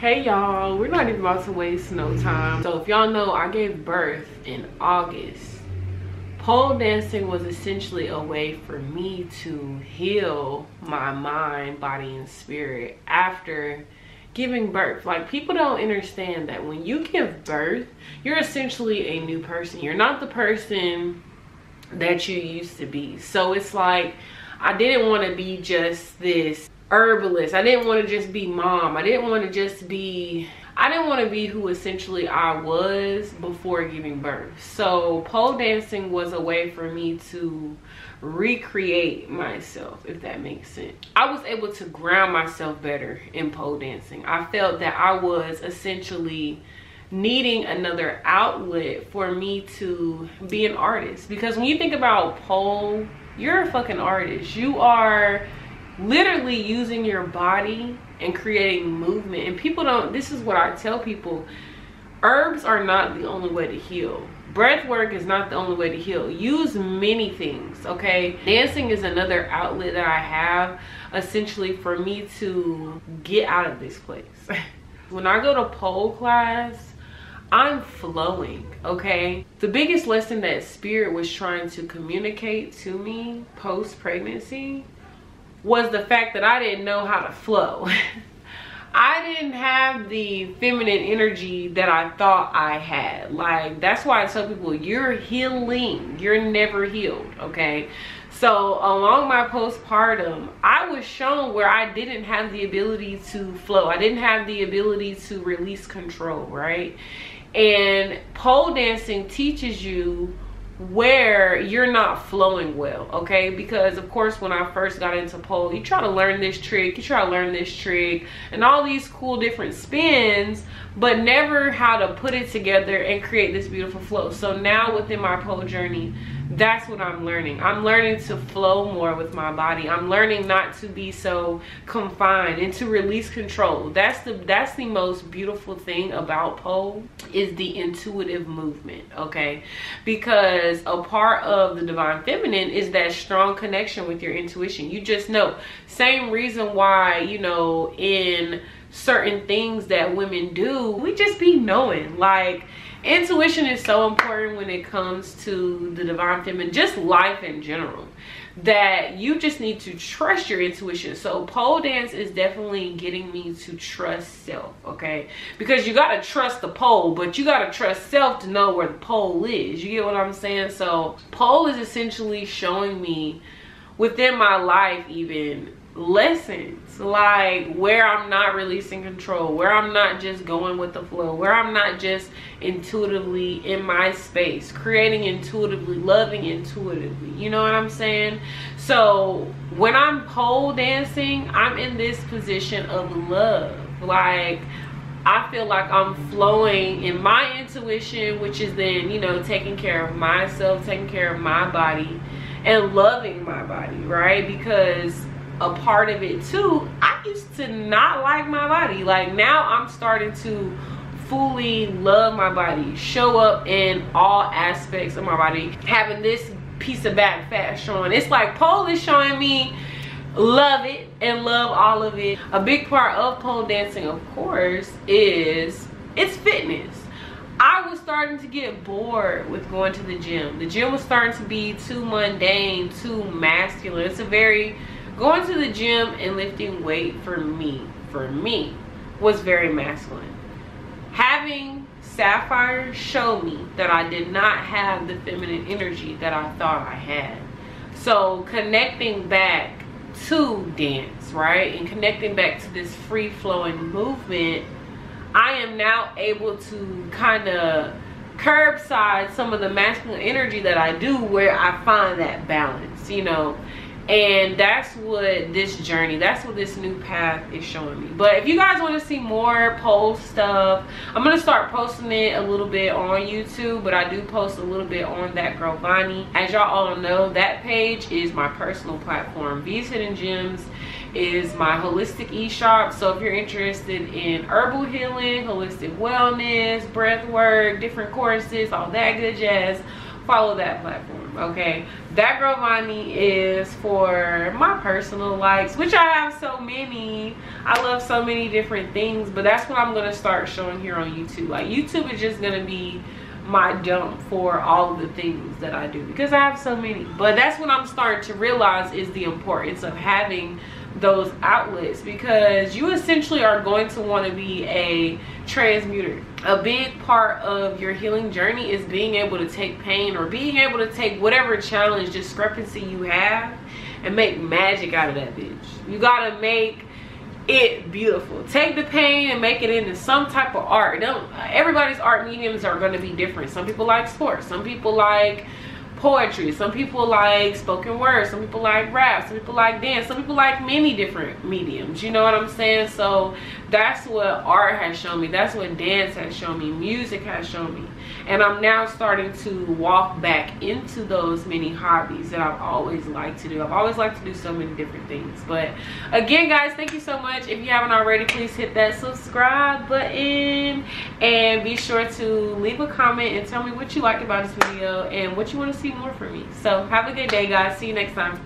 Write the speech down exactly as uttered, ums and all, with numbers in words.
Hey y'all, we're not even about to waste no time. So if y'all know, I gave birth in August. Pole dancing was essentially a way for me to heal my mind, body, and spirit after giving birth. Like, people don't understand that when you give birth, you're essentially a new person. You're not the person that you used to be. So it's like, I didn't want to be just this herbalist. I didn't want to just be mom. I didn't want to just be, I didn't want to be who essentially I was before giving birth. So pole dancing was a way for me to recreate myself, if that makes sense. I was able to ground myself better in pole dancing. I felt that I was essentially needing another outlet for me to be an artist. Because when you think about pole, you're a fucking artist. You are literally using your body and creating movement. And people don't, this is what I tell people, herbs are not the only way to heal. Breath work is not the only way to heal. Use many things, okay? Dancing is another outlet that I have essentially for me to get out of this place. When I go to pole class, I'm flowing, okay? The biggest lesson that spirit was trying to communicate to me post-pregnancy was the fact that I didn't know how to flow. I didn't have the feminine energy that I thought I had. Like, that's why I tell people, you're healing. You're never healed, okay? So along my postpartum, I was shown where I didn't have the ability to flow. I didn't have the ability to release control, right? And pole dancing teaches you where you're not flowing well, okay? Because of course, when I first got into pole, you try to learn this trick, you try to learn this trick and all these cool different spins, but never how to put it together and create this beautiful flow. So now within my pole journey, that's what I'm learning. I'm learning to flow more with my body. I'm learning not to be so confined and to release control. That's the that's the most beautiful thing about pole, is the intuitive movement, okay? Because a part of the divine feminine is that strong connection with your intuition. You just know. Same reason why, you know, in certain things that women do, we just be knowing. Like, intuition is so important when it comes to the divine feminine, just life in general, that you just need to trust your intuition. So pole dance is definitely getting me to trust self, okay? Because you gotta trust the pole, but you gotta trust self to know where the pole is. You get what I'm saying? So pole is essentially showing me within my life even lessons, like where I'm not releasing control, where I'm not just going with the flow, where I'm not just intuitively in my space, creating intuitively, loving intuitively, you know what I'm saying? So when I'm pole dancing, I'm in this position of love. Like, I feel like I'm flowing in my intuition, which is then, you know, taking care of myself, taking care of my body, and loving my body, right? Because a part of it too, I used to not like my body. Like, now I'm starting to fully love my body, show up in all aspects of my body. Having this piece of back fat showing, it's like pole is showing me love it and love all of it. A big part of pole dancing, of course, is it's fitness. I was starting to get bored with going to the gym. The gym was starting to be too mundane, too masculine. It's a very Going to the gym and lifting weight for me, for me, was very masculine. Having Sapphire show me that I did not have the feminine energy that I thought I had. So connecting back to dance, right? And connecting back to this free-flowing movement, I am now able to kind of curbside some of the masculine energy that I do, where I find that balance, you know? And that's what this journey, that's what this new path is showing me. But if you guys want to see more pole stuff, I'm going to start posting it a little bit on YouTube, but I do post a little bit on That Girl Vonnii. As y'all all know, that page is my personal platform. V S Hidden Gems is my holistic e-shop. So if you're interested in herbal healing, holistic wellness, breath work, different courses, all that good jazz, follow that platform. okay? That Girl Vonnii is for my personal likes, which I have so many. I love so many different things, but that's what I'm gonna start showing here on YouTube. Like, YouTube is just gonna be my dump for all of the things that I do because I have so many. But that's what I'm starting to realize is the importance of having those outlets, because you essentially are going to want to be a transmuter. A big part of your healing journey is being able to take pain or being able to take whatever challenge, discrepancy you have, and make magic out of that bitch. You gotta make it beautiful. Take the pain and make it into some type of art. Don't, everybody's art mediums are going to be different. Some people like sports, some people like poetry, some people like spoken word, some people like rap, some people like dance, some people like many different mediums. You know what I'm saying? So that's what art has shown me, that's what dance has shown me, music has shown me, and I'm now starting to walk back into those many hobbies that I've always liked to do. I've always liked to do so many different things. But again, guys, thank you so much. If you haven't already, please hit that subscribe button and be sure to leave a comment and tell me what you liked about this video and what you want to see more from me. So have a good day, guys. See you next time.